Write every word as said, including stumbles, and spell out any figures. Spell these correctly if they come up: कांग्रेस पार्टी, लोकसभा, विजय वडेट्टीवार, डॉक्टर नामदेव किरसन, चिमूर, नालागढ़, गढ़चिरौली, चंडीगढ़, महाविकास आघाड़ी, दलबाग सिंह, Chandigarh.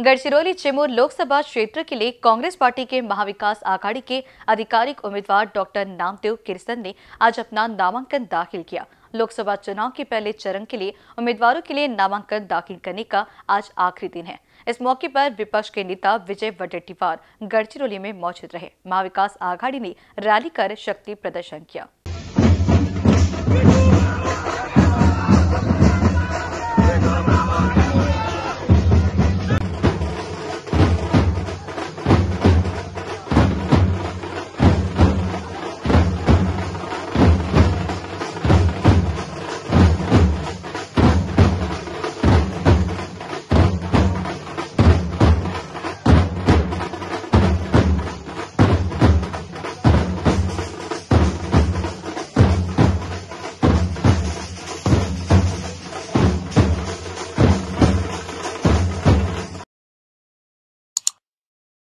गढ़चिरौली चिमूर लोकसभा क्षेत्र के लिए कांग्रेस पार्टी के महाविकास आघाड़ी के आधिकारिक उम्मीदवार डॉक्टर नामदेव किरसन ने आज अपना नामांकन दाखिल किया। लोकसभा चुनाव के पहले चरण के लिए उम्मीदवारों के लिए नामांकन दाखिल करने का आज आखिरी दिन है। इस मौके पर विपक्ष के नेता विजय वडेट्टीवार गढ़चिरौली में मौजूद रहे। महाविकास आघाड़ी ने रैली कर शक्ति प्रदर्शन किया।